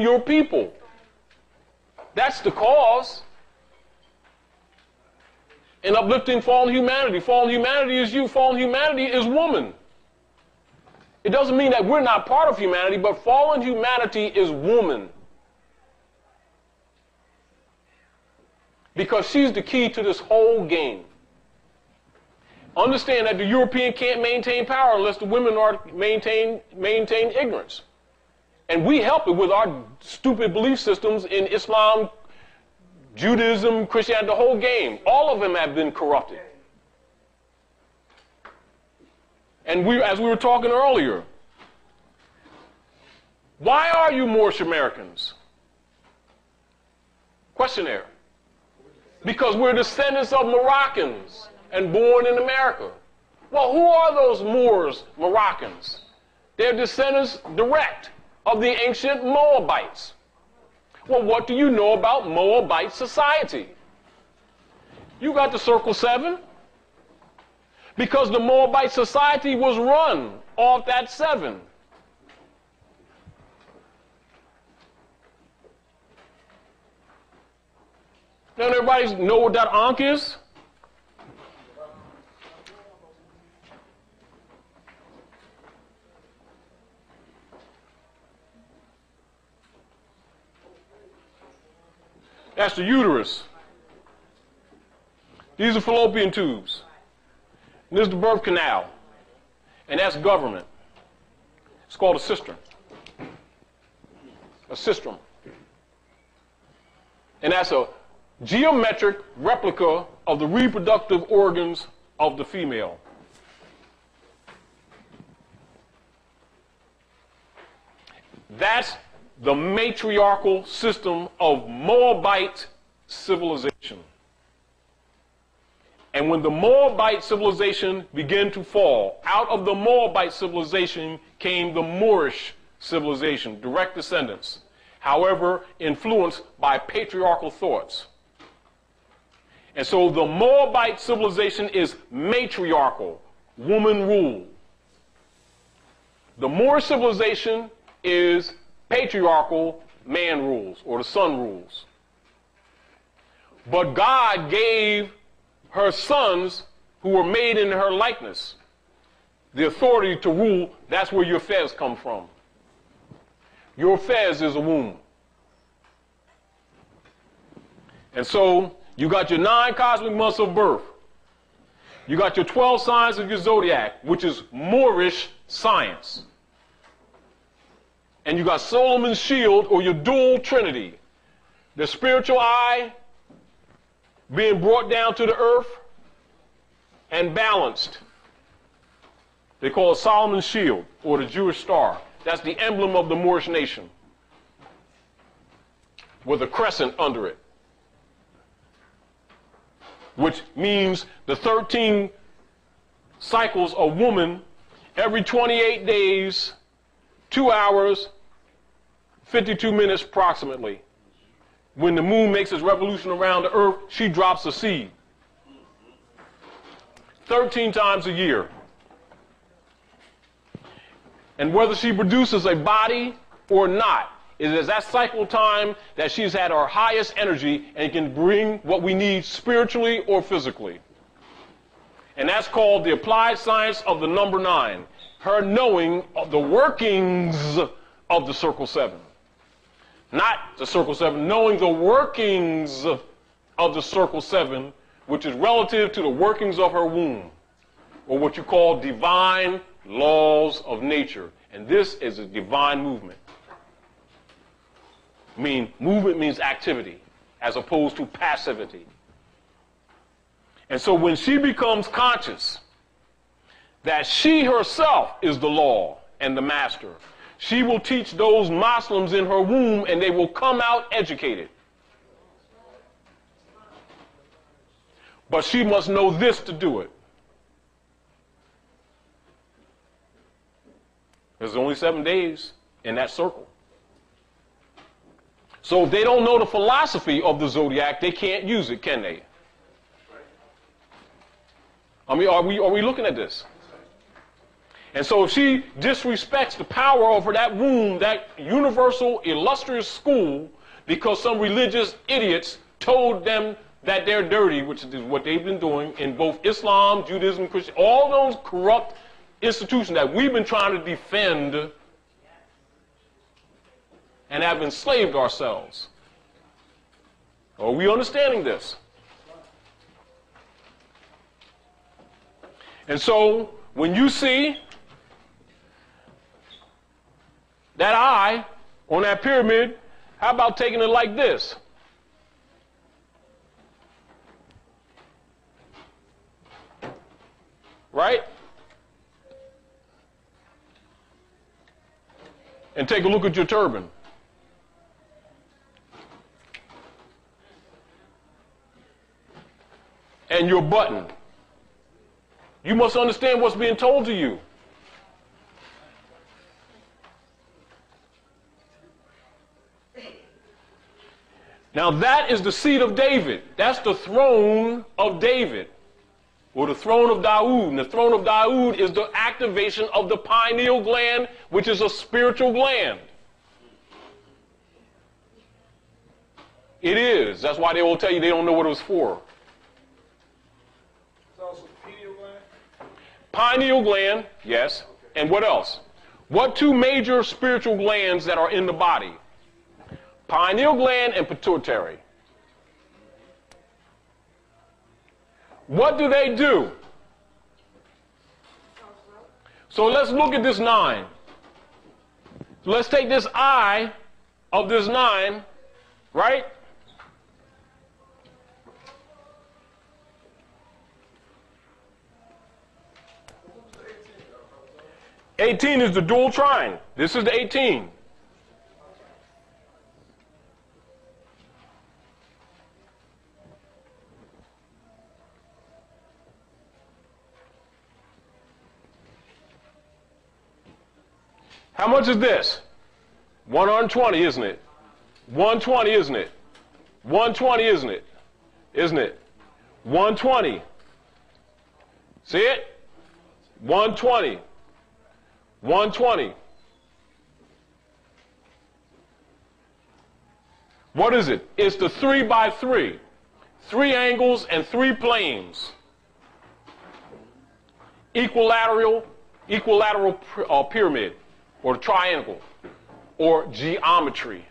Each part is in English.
your people. That's the cause. And uplifting fallen humanity. Fallen humanity is you. Fallen humanity is woman. It doesn't mean that we're not part of humanity, but fallen humanity is woman. Because she's the key to this whole game. Understand that the European can't maintain power unless the women are maintain ignorance. And we help it with our stupid belief systems in Islam, Judaism, Christianity, the whole game. All of them have been corrupted. And as we were talking earlier, why are you Moorish Americans? Questionnaire. Because we're descendants of Moroccans and born in America. Well, who are those Moors, Moroccans? They're descendants direct of the ancient Moabites. Well, what do you know about Moabite society? You got the Circle 7. Because the Moabite society was run off that 7. Now everybody know what that Ankh is? That's the uterus. These are fallopian tubes. And this is the birth canal. And that's government. It's called a cistern. A cistern. And that's a geometric replica of the reproductive organs of the female. That's the matriarchal system of Moabite civilization. And when the Moabite civilization began to fall, out of the Moabite civilization came the Moorish civilization, direct descendants, however influenced by patriarchal thoughts. And so the Moabite civilization is matriarchal, woman rule. The Moorish civilization is patriarchal, man rules, or the son rules. But God gave her sons, who were made in her likeness, the authority to rule. That's where your fez come from. Your fez is a womb. And so you got your 9 cosmic months of birth. You got your 12 signs of your zodiac, which is Moorish science. And you got Solomon's shield, or your dual trinity. The spiritual eye being brought down to the earth and balanced. They call it Solomon's shield, or the Jewish star. That's the emblem of the Moorish nation, with a crescent under it, which means the 13 cycles of woman every 28 days, 2 hours, 52 minutes approximately. When the moon makes its revolution around the earth, she drops a seed. 13 times a year. And whether she produces a body or not, it is that cycle time that she's had her highest energy and can bring what we need spiritually or physically. And that's called the applied science of the number 9. Her knowing of the workings of the Circle 7. Not the Circle 7, knowing the workings of the Circle 7, which is relative to the workings of her womb, or what you call divine laws of nature. And this is a divine movement. Movement means activity, as opposed to passivity. And so when she becomes conscious that she herself is the law and the master, she will teach those Muslims in her womb, and they will come out educated. But she must know this to do it. There's only 7 days in that circle. So if they don't know the philosophy of the zodiac, they can't use it, can they? I mean, are we looking at this? And so if she disrespects the power over that womb, that universal, illustrious school, because some religious idiots told them that they're dirty, which is what they've been doing in both Islam, Judaism, Christianity, all those corrupt institutions that we've been trying to defend and have enslaved ourselves. Are we understanding this? And so when you see that eye on that pyramid, how about taking it like this? Right? And take a look at your turban. And your button. You must understand what's being told to you. Now that is the seat of David. That's the throne of David. Or the throne of Daoud. And the throne of Daoud is the activation of the pineal gland, which is a spiritual gland. It is. That's why they will tell you they don't know what it was for. It's also the pineal gland? Pineal gland, yes. Okay. And what else? What two major spiritual glands that are in the body? Pineal gland and pituitary. What do they do? So let's look at this 9. Let's take this eye of this 9, right? (18) is the dual trine. This is the 18. How much is this? 120, isn't it? 120, isn't it? 120, isn't it? Isn't it? 120. See it? 120. 120. What is it? It's the 3 by 3. 3 angles and 3 planes. Equilateral pyramid. Or triangle, or geometry.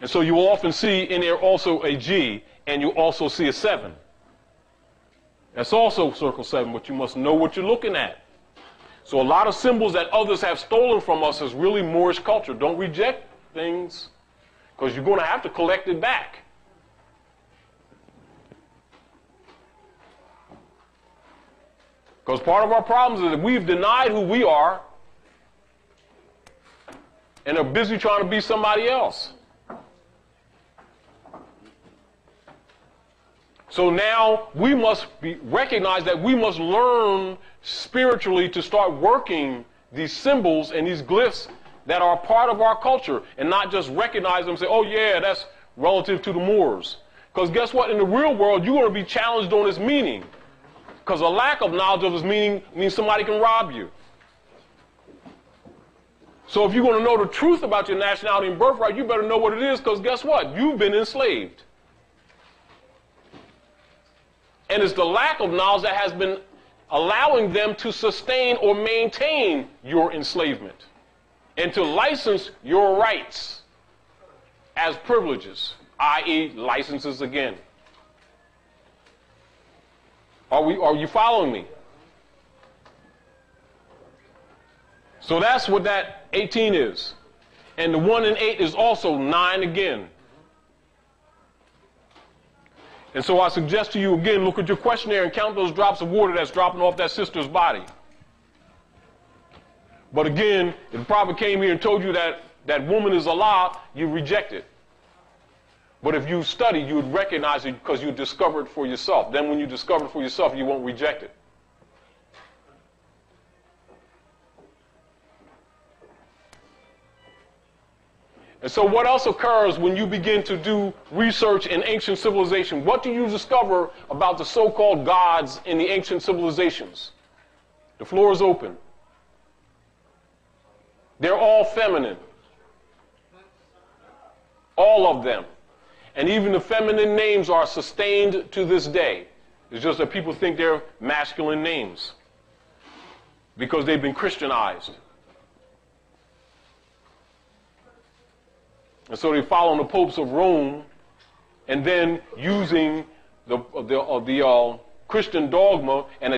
And so you often see in there also a G, and you also see a 7. That's also circle 7, but you must know what you're looking at. So a lot of symbols that others have stolen from us is really Moorish culture. Don't reject things, because you're going to have to collect it back. Because part of our problems is that we've denied who we are, and are busy trying to be somebody else. So now we must recognize that we must learn spiritually to start working these symbols and these glyphs that are part of our culture and not just recognize them and say, oh yeah, that's relative to the Moors. Because guess what? In the real world, you're going to be challenged on its meaning. Because a lack of knowledge of its meaning means somebody can rob you. So if you're going to know the truth about your nationality and birthright, you better know what it is, because guess what? You've been enslaved. And it's the lack of knowledge that has been allowing them to sustain or maintain your enslavement and to license your rights as privileges, i.e. licenses again. Are you following me? So that's what that 18 is. And the 1 and 8 is also 9 again. And so I suggest to you again, look at your questionnaire and count those drops of water that's dropping off that sister's body. But again, if the prophet came here and told you that that woman is Allah, you reject it. But if you study, you would recognize it because you discover it for yourself. Then when you discover it for yourself, you won't reject it. And so what else occurs when you begin to do research in ancient civilization? What do you discover about the so-called gods in the ancient civilizations? The floor is open. They're all feminine. All of them. And even the feminine names are sustained to this day. It's just that people think they're masculine names because they've been Christianized. And so they follow the popes of Rome and then using the Christian dogma and